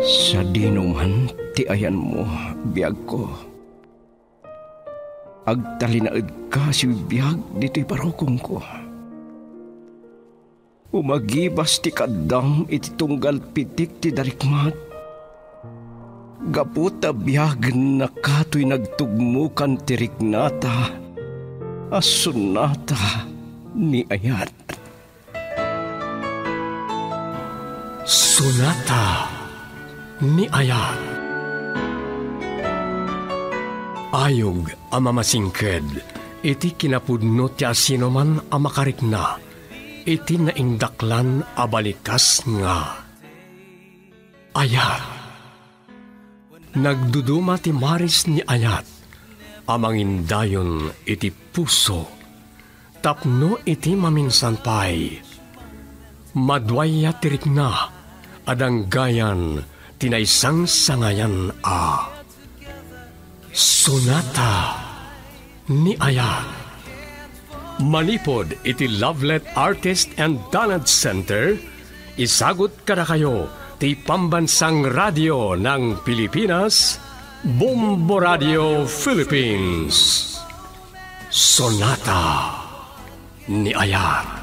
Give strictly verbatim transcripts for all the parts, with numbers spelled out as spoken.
Sa dinuman ti ayan mo, biyag ko. Agtalinaid ka si biyag dito'y parokong ko. Umagibas ti kadam iti tunggal pitik ti darikmat. Gaputa biyag na kato'y nagtugmukan ti Rignata, as Sonata Ni Ayat. Sonata Ni Ayat. Ayog ang mamasingked, iti kinapudno ti asinoman ang makarikna, iti naindaklan a balikas nga. Ayat. Nagduduma ti maris ni Ayat, amangindayon iti puso, tapno iti maminsanpay. Madwaya ti rikna, adanggayan tinaisang sangayan a Sonata Ni Ayat. Manipod iti Lovelet Artist and Donuts Center, isagot kada kayo ti Pambansang Radyo ng Pilipinas, Bombo Radyo Philippines. Sonata Ni Ayat.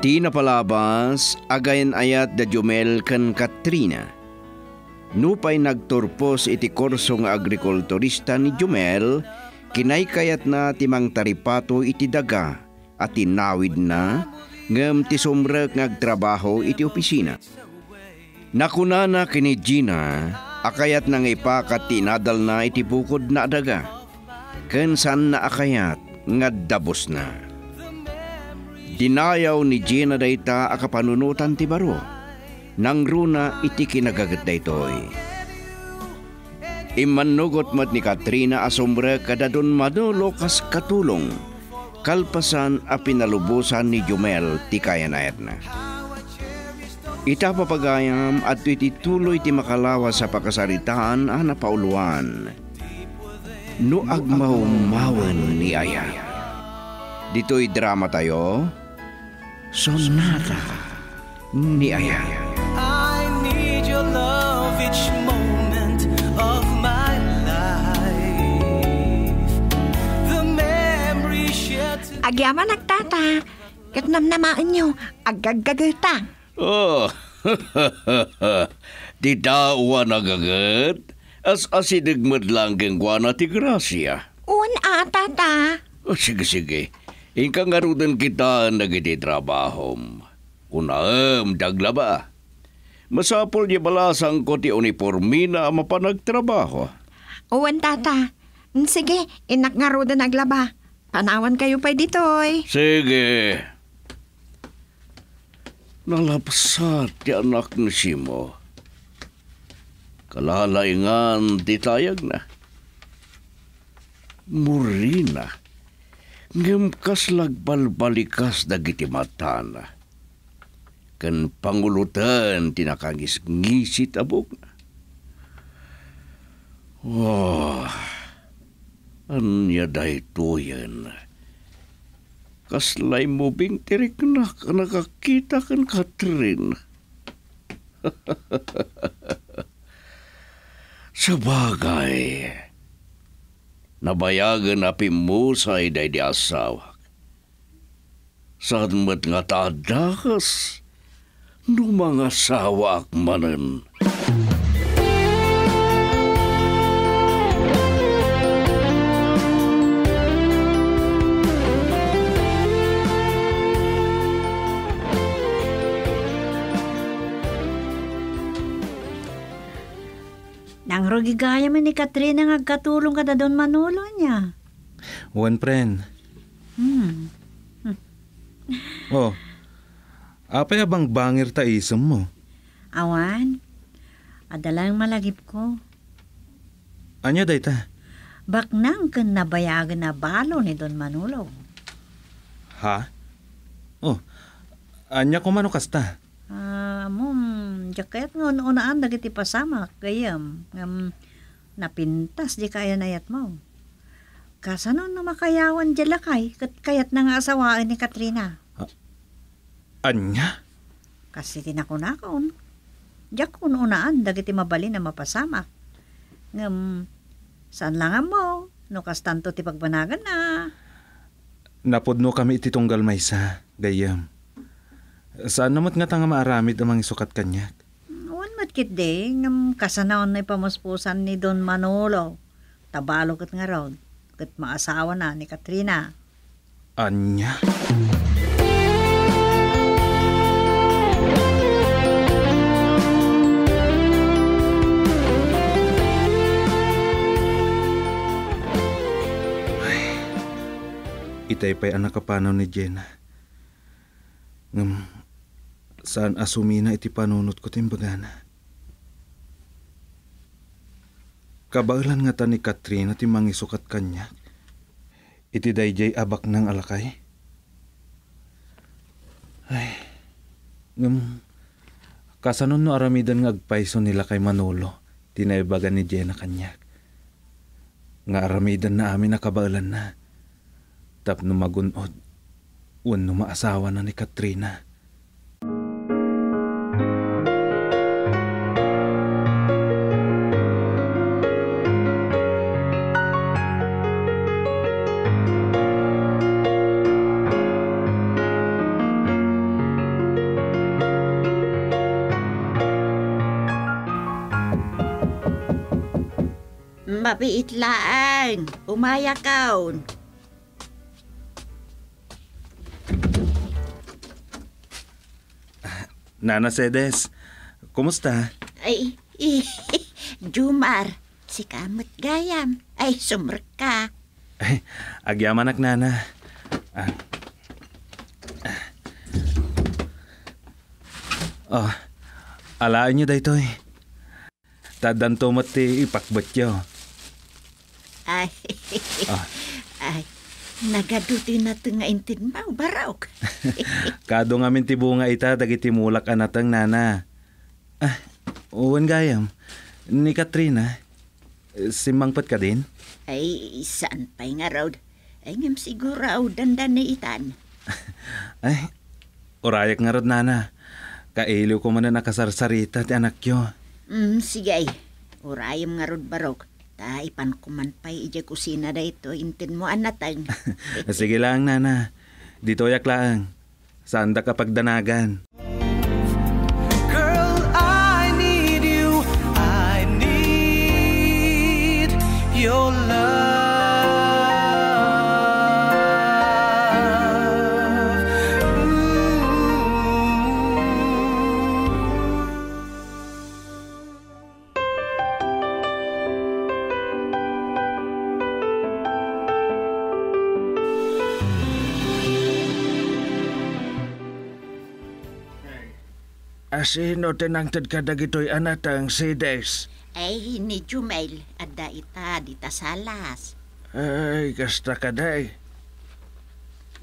Di napalabas, agayan ayat da Jumel kan Katrina. Nupay nagturpos iti korsong agrikulturista ni Jumel, kinaykayat na timang taripato iti daga, at tinawid na, ngem ti sumrek ngagtrabaho iti opisina. Nakuna na kini Gina, akayat nang ipakat tinadal na iti bukod na daga, kansan na akayat, ngaddabos na. Dinayaw ni Gina dayta a kapanunutan ti baro, nang runa iti kinagagat daytoy. Imanugot mat ni Katrina asombre kadadon manulokas katulong, kalpasan a pinalubusan ni Jumel ti kayanayat na. Itapapagayam at itituloy ti makalawa sa pakasaritaan a napauluan. No agmaumawan ni Ayat. Dito'y drama tayo. Sonata Ni Ayat. I need your love each moment of my life. The memory shared. Agyaman nagtata, katnamnamaan nyo, agagagalta. Oh, di dawa nagagat, as asidagmad lang gengwana ti grasya. Un a, tata. Oh, sige, sige. Inka nga rudan kita nagititrabahom. Unaam, daglaba. Masapol niya balasang ko ti uniformina mapanagtrabaho. Uwan, tata. Sige, inak nga rudan naglaba. Panawan kayo pa ditoy. Sige. Nalapsat ti anak na si mo. Kalalaingan ti tayag na. Murina. Ngimkas lagbalbalikas dagiti mata na. Kan pangulutan tinakangis-ngisit abog na. Oh, anya daytoyan. Kaslay mubing tirik na nakakita kan Katrin. Sabagay. Nabayagan na pimusay day di asawak. Saan mat nga taadakas no mga sawak manan. Nang rogigaya man ni Katrina nga katulong kada doon manulo niya. One friend. Hmm. Oh, apay abang bangir ta isem mo? Awan, adalang malagip ko. Anya dayta? Baknang kan nabayagan na balo ni doon manulo. Ha? Oh, anya ko mano kasta? Ah, uh, mum, jacket nga unaan dagiti pasama gayam. Um, napintas di kaya nayat mo. Kasano na makayawan di lakay kat kayat na nga asawaan ni Katrina. Uh, anya? Kasi tinakunakon. Diyak unaan dagiti mabali na mapasama. Um, saan lang mo? No kas tanto ti pagbanagan na. Napudno kami iti tunggal maysa, gayam. Saan namat nga tanga maaramid amang isukat kanyak? Uwan matkit ding, kasanaon na ipamuspusan ni Don Manolo. Tabalo kat nga raw, kat maasawa na ni Katrina. Anya? Itay pa'y anak kapanaw ni Jenna. Ngam, saan asumina iti panunot ko timbagana? Kabailan nga ta ni Katrina timang isukat kanya. Iti dayjay abak ng alakay. Ay, ngam, kasanon no aramidan nga agpaiso nila kay Manolo, tinaybagan ni Jenna kanya. Nga aramidan na amin na kabailan na. Tap no magunod, un no maasawa na ni Katrina. Mabiit laan, umaya kaon. Nana Cedes, kumusta? Ay, eh, Jumar, si Kamot Gayam. Ay, sumurka. Ay, agyamanak, Nana. Ah. Ah. Oh, alaan nyo daytoy. Tadantomat ti ipakbat yo. Ay, oh. Ay. Nagadutin natin nga intin mo, baraw. Kado nga min tibunga ita, dagitimulak anatang nana. Ah, uwan gayam. Ni Katrina, simangpat ka din? Ay, saan pa'y nga raw? Ay, ngam siguraw, dandan ni itan. Ay, orayak nga raw, nana. Kailiw ko man na nakasarsarita, ti anak yo. Mm, sige, orayam nga raw, baraw. Ta, ipankuman pa'y ija kusina da ito. Intin mo, anatang. Sige lang, Nana. Dito yak lang. Saan da kapag danagan? Girl, I need you. I need your love. Ooh. Asino tinangtid ka dagitoy anatang Cedes? Ay, ni Jumail. Adda ita, dita salas. Ay, kasta ka day.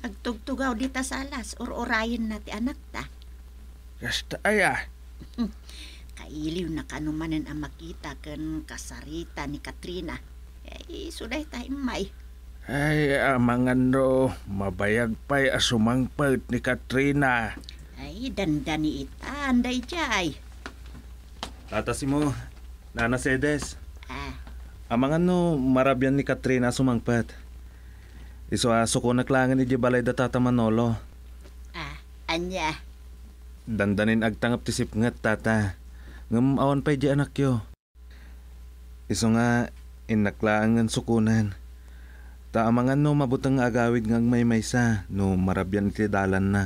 Agtugtugaw dita salas, or-orayin nati anak ta. Kasta aya. Kailiw na kanumanin ang makita kan kasarita ni Katrina. Ay, suday tayo may. Ay, amangan no, mabayag pa'y asumangpad ni Katrina. Ay, dandani ita, anday jay. Tatasi mo, Nana Cedes. Ah. Amang ano, marabyan ni Katrina sumangpat. Isoaso ko naklangan iji balay da Tata Manolo. Ah, anya. Dandanin agtangap tisip ngat, Tata. Ngamawan pa iji anak yo. Iso nga, inaklaangan sukunan. Taamang ano, mabutang agawid ngang may maysa, no marabyan iti dalan na.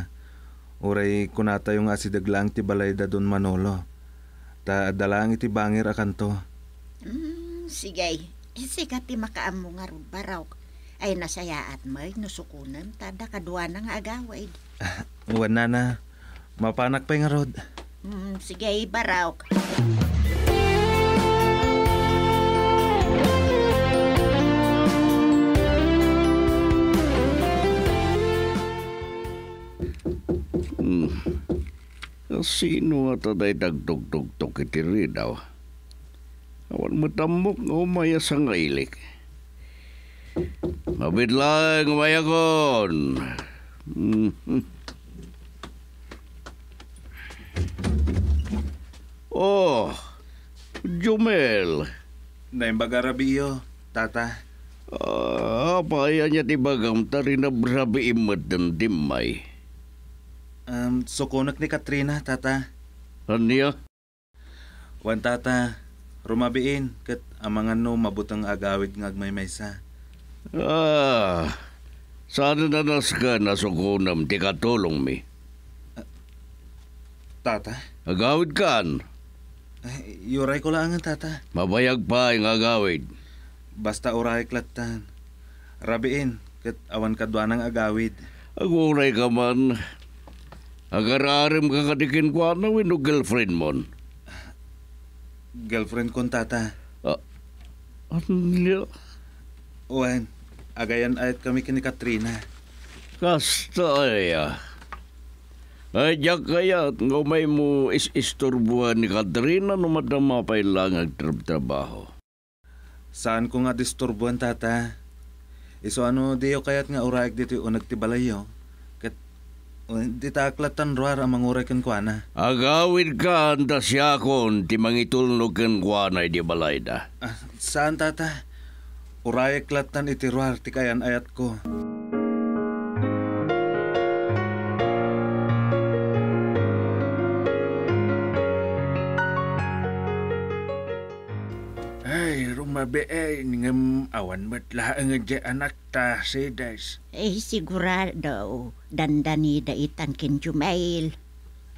Uray kunata yung asidaglang tibalay da Don Manolo. Ta dalang iti bangir akanto. Mm, sige. Sige ti makaammo nga baraw. Ay nasayaat may nusukunan tada kadua na nga agawid. Uwan na na. Mapanak pa yung rod. Mm, sige baraw. sino at aday nagtugtugtog itiri daw. Awan matambok o mayas ang ilik. Mabit lang umayakon. Mm-hmm. Oh, Jumel. Naimbagarabiyo, tata. Ah, paya niya tibagam tarina brabi imadan dimay. Um, sokonak ni Katrina, tata. Aniya? Wan tata, rumabiin kat amangan no mabutang agawid ng agmay-maysa. Ah, sana na naska na sokonam di katulong mi. Uh, tata? Agawid kan? Ay, yuray ko lang ang tata. Mabayag pa yung agawid. Basta uray klatan. Rabiin, kat awan kadwan ang agawid. Aguray ka man. Agararim ka kadikin ko na wino girlfriend mon. Girlfriend ko tata. Ah, ano? Uwan, agayan ayat kami kini Katrina. Kasta ay ah. Ay, diyak kaya at ngumay mo is-isturbuhan ni Katrina no madama pa ilang nagtrabaho. Saan ko nga disturbuhan, tata? Iso ano diyo kaya't nga uraik dito yung nagtibalayo? Kat, di taaklatan roar ang mangurakin kwa na. Agawin ka ang tasyakon, timangitulnokin kwa na di balay da. Ah, saan, tata? Uraik latan iti roar, tikayan ayat ko. Mabeay ngam awan matla ang je anak ta sedas. Eh sigurado dandanida itan kin Jumail.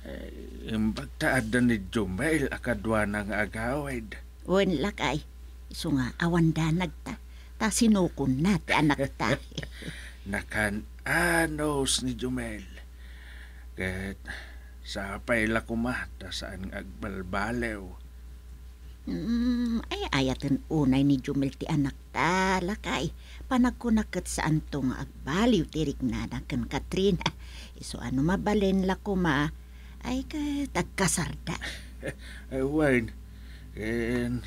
Eh imbakta adan ni Jumail akadwan ang agawid. Wen lakay. Isu nga awan danag ta. Ta sinukon na ti anak ta. Nakan anos ni Jumail. Ket sa payla kumata saan agbalbalew. Mm, ay ayatin unay ni Jumel ti anak ta, lakay. Panagkunakat saan to nga agbaliw tirik na nakan Katrina. Iso ano mabalin lakuma, ay katagkasarda. Ay, Wayne,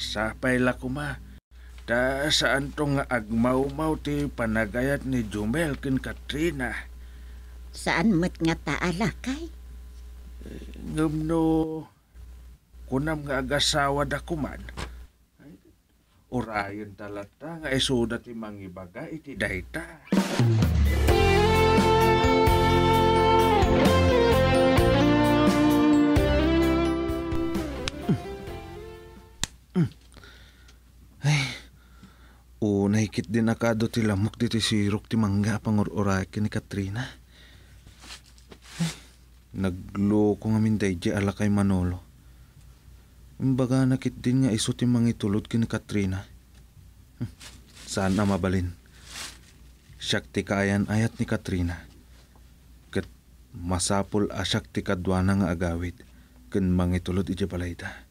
sapay lakuma, ta saan to nga agmaumaw ti panagayat ni Jumel kin Katrina. Saan mat nga taa, lakay? Ngumno... kunam nga agasawa da kuman. Orayon talata nga isuda ti mangibaga iti dayta. Ay, unay kit din akado ti lamok diti sirok ti mangga pangor-orakin ni Katrina. Ay, nagloko nga minday di ala kay Manolo. Imbaga nakit din nga iso ti mangitulod kin Katrina. Hm, saan na mabalin? Siyak ti kayan ayat ni Katrina. Kat masapul asyak ti kadwana nga agawid kin mangitulod iti balayta.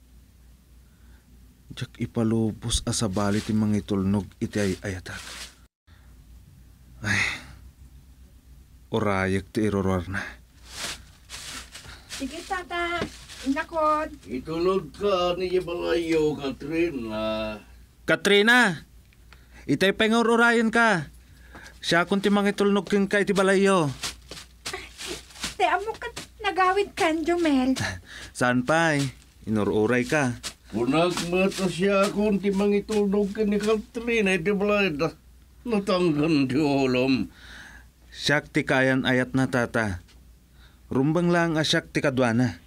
Diyak ipalubos asabali ti mangitulnog iti ay ayatak. Ay, orayak ti iroror na. Sige tata! Nakon. Itulog ka ni Ibalayo, Katrina. Katrina! Itay pangururayan ka. Siya akong timang itulnog kin ka iti balayo. Te, amo ka nagawid kan, Jumel. Saan pa eh? Inururay ka. Punagmata siya akong timang itulnog kin ni Katrina iti balayo. Natanggan di olom. Siyak tikayan ayat na tata. Rumbang lang asyak tikadwana.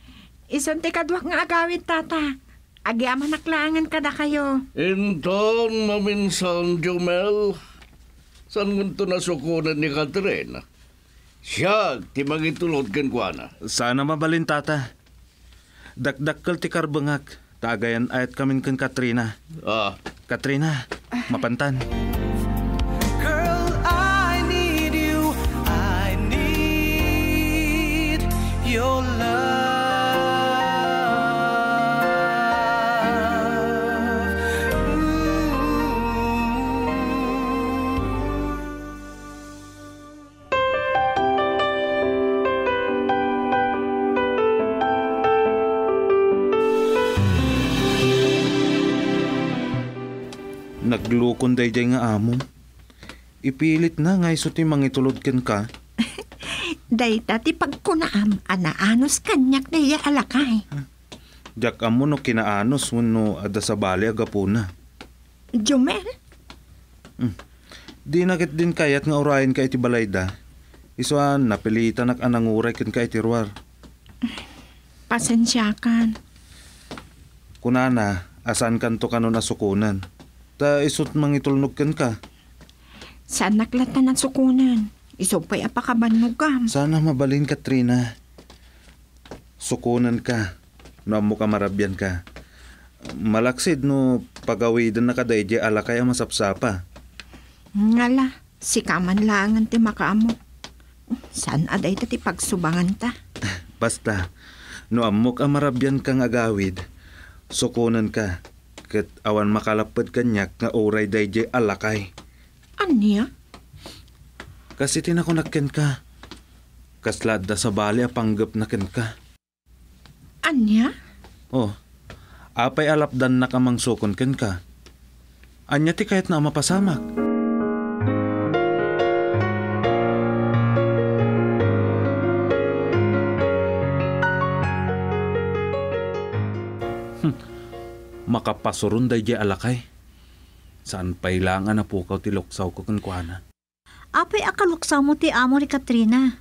Isang tikadwak nga agawid, tata. Agiaman naklaangan ka na kayo. Inton, maminsan, Jumel. San ngunto nasukunan ni Katrina? Siya, timang itulod kan kwa na. Sana mabalin, tata. Dakdakkal ti karbangak. Tagayan ayat kamin kan Katrina. Ah. Katrina, ah. Mapantan. Girl, I need you. I need your love. Paglukon dayday nga amom. Ipilit na nga iso ti mangitulodken ka. Day dati pagkunaam, anaanos kanyak na iya alakay. Diyak amo no kinaanos wano ada sa bali agapuna. Jumel? Hmm. Di nakit din kayat nga orayin ka iti balay da. Isuan, napilitan ak ananguray ken ka iti ruar. Pasensyakan. Kunana, asan kanto kanon asukunan? Ta isot mangitulnog ken ka. Saan naklatan ang sukunan? Isupay apakabanugam. Sana mabalin ka, Trina. Sukunan ka. Namu ka marabyan ka. Malaksid no pagawidan na kadayje ala kaya masapsapa. Ngala, sikaman lang ang ti makaamok. Saan aday ta ti pagsubangan ta? Basta, no amu ka marabyan kang agawid. Sukunan ka. Ket awan makalapad kanyak nga oray dayje alakay. Anya? Kasi tinakunakken ka. Kaslada sa bali apanggap naken ka. Anya? Oh. Apay alapdan na kamang sukon ken ka. Anya ti kayat na mapasamak. Hm. Makapasurun daydi alakay. Saan pailangan na po kao ti luksaw ko ken kuana. Apay akaluksaw mo ti amo ni Katrina.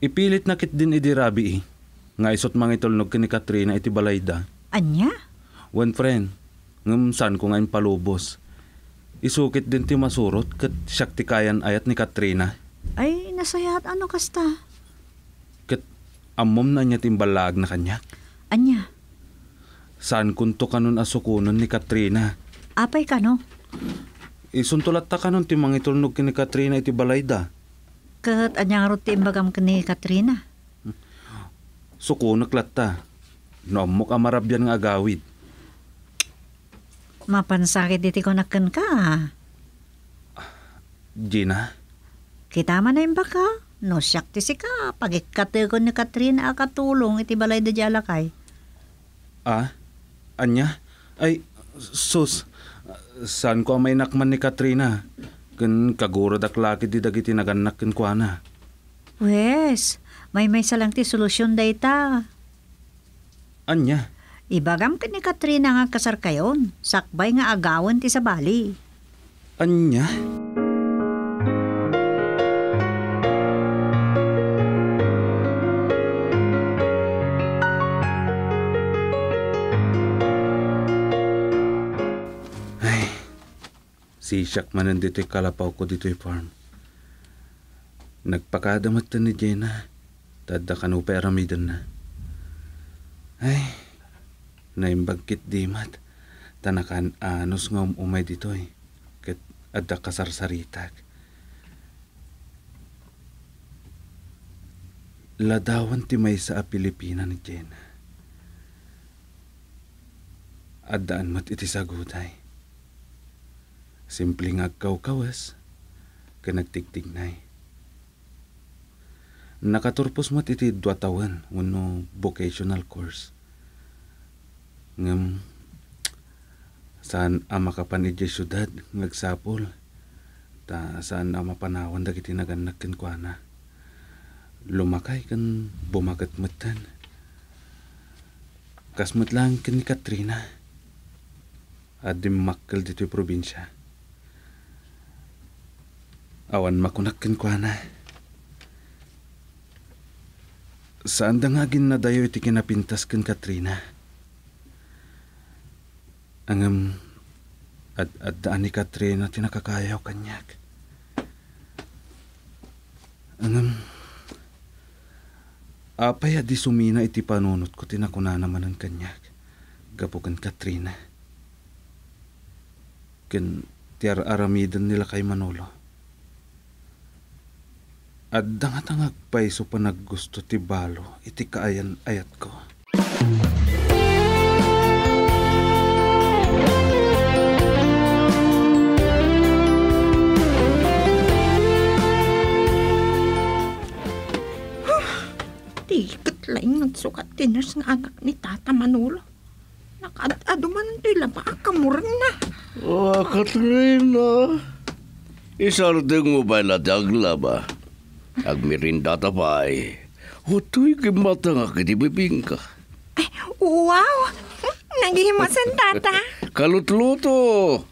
Ipilit na kit din idirabi eh. Nga isot mangitulnog ni Katrina iti balayda. Anya? One friend, ngumsan ko ngayon palubos. Isukit din ti masurot kat siyak ti kayan ayat ni Katrina. Ay, nasayat ano kasta? Kat amom na niya timbalag na kanya. Anya? Saan kunto kanon asukunon ni Katrina? Apay kano? Isuntulat ta kanon ti mangitulnog ni Katrina iti balayda. Kat anyang rot ti imbagam ni Katrina? Sukunak latta. Noamok amarabyan nga agawid. Mapansakit iti konakken ka. Gina? Kita man na imbaka. No siyak ti sika. Pagikkatekon ni Katrina akatulong iti balayda di alakay. Ah? Anya? Ay, sus. Saan ko may nakman ni Katrina? Ken kaguro daklakid di dagiti naganak ken kuana. Wes, may may salang ti solusyon day ta. Anya? Ibagam ken ni Katrina nga kasarkayon, sakbay nga agawan ti sabali. Anya? Si Shaq man nandito'y kalapaw ko dito'y farm. Nagpakadamat na ni Jenna. Tadda ka no peramidan na. Ay, naimbagkit di mat. Tanakan anos nga umay dito'y. Kat adda kasarsaritak. Ladawan ti may sa Pilipina ni Jenna. Addaan mat iti saguday. Simple nga kaw-kawas, kanagtigtignay. Nakaturpos mo't iti duatawan, uno vocational course. Ngam, saan ama kapan iti syudad, ngagsapol, ta saan ama panawan dagiti naganak ken kuana. Lumakay kan bumagat matan. Kasmat lang ken ni Katrina. Adim makkel dito'y probinsya. Awan makunakken kuana. Saan da nga ginadayo iti kinapintas ken Katrina? Angam at addaan ni Katrina tinakakayaw kanyak. Angam apay adi sumina iti panunot ko tinakuna naman ang kanyak. Gapukan Katrina. Ken tiar aramidan nila kay Manolo. At dangatangag pa iso pa naggusto ti balo, iti kaayan ayat ko. Tikat laing at sukat tinas ng anak ni Tata Manolo. Nakadaduman ang tila ba akamurang na. Oh, Katrina. Isardeng mo ba'y nadagla ba? Agmirinda tapay. Hutoy kimata nga kitibibing ka. Ay, wow! Naghihimasan, tata. Kalutluto.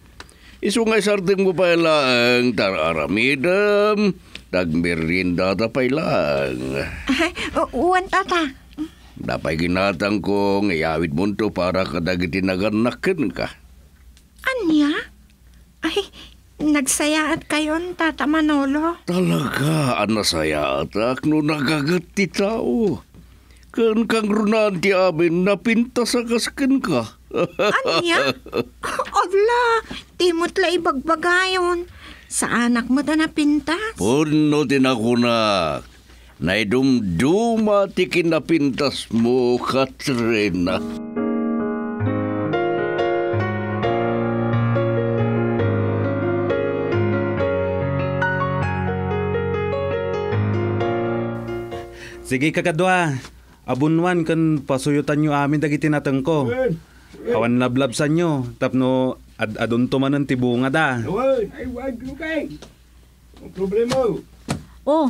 Isungay sardeng mo ba'y lang tararamidam. Agmirinda tapay lang. Ay, uwan, tata. Dapay ginatang ko ngayawit mo ito para kadagitin naganakin ka. Anya? Ay, nagsayaat kayo, Tata Manolo? Talaga, anasayaat akno nagagat ti tao. Kan kang runaan ti amin napinta sa kaskin ka. Anya? Odla, timot la ibagbagayon. Sa anak mo ta napintas? Puno tinakunak. Naidumduma ti kinapintas mo, Katrina. Sige kakadwa, abunwan kan pasuyutan nyo amin dagiti natengko. Awan lablabsan nyo, tapno ad aduntuman ng tibunga da. Ay, wag, okay. Ang problema. Oh,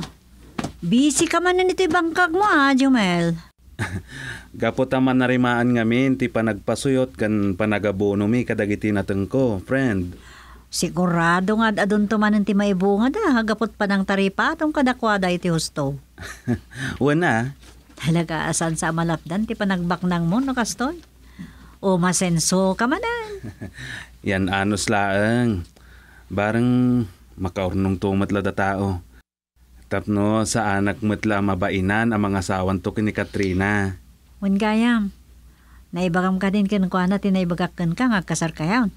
busy ka man na nito'y bangkag mo ah, Jumel. Gapot naman narimaan ngamin, ti panagpasuyot kan panagabono mi kadagiti nateng ko, friend. Sigurado nga adun tumanan ti maibunga da, gapot pa ng taripatong kadakwada iti husto. Wala. Talaga asan sa malapdan ti panagbaknang mo, no Kastoy? O masenso ka man ah. Yan anos laeng. Barang makaurnong tumatla da tao. Tapno sa anak mutla mabainan ang mga asawan to ni Katrina. Wengayam, naibagam ka din kinukuha natin naibagakkan ka nga kasar kayon.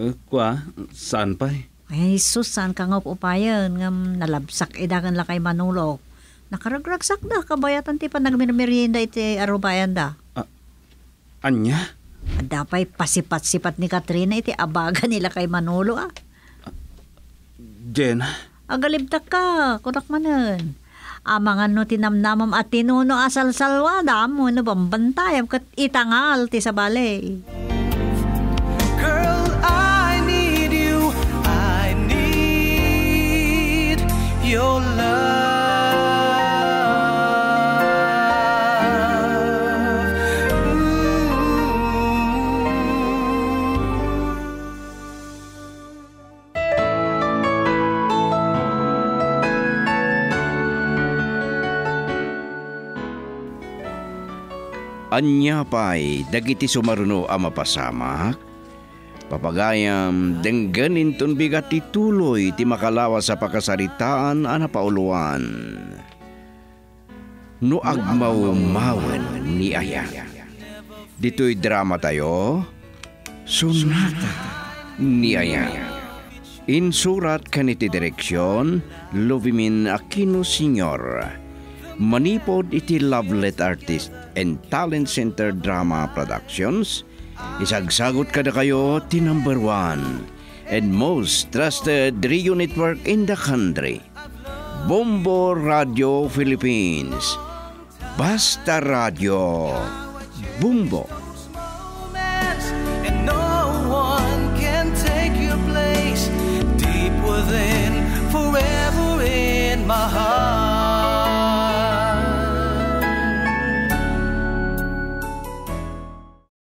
Eh, kwa? Saan pa eh? Ay, sus, saan ka nga upayan nga nalabsak idagan la kay Manulok. Nakaragragsak da, kabayatan ti pa nagmirmirinda iti arubayan da. Uh, anya? Dapay pasipat-sipat ni Katrina iti abaga nila kay Manulo ah. Uh, Jenna? Agalibtak ka, kutak manan. Amangan no tinamnamam at tinuno asal-salwa, damo no bambantayam kat itangal ti sa balay. Girl, I need you, I need your love. Ooh. Anya pa'y dagiti sumaruno a mapasamak, papagayam dengganin ton bigat tituloy ti makalawa sa pakasaritaan a napauluan. No agmaw-mawen ni Ayat. Dito'y drama tayo, Sonata Ni Ayat. Insurat kaniti direksyon, Lovimin Aquino Senior. Manipod iti Lovelet Artist and Talent Center Drama Productions. Isagsagot kada kayo ti number one and most trusted radio network in the country, Bombo Radyo Philippines. Basta Radio Bombo. Deep within, forever in my heart.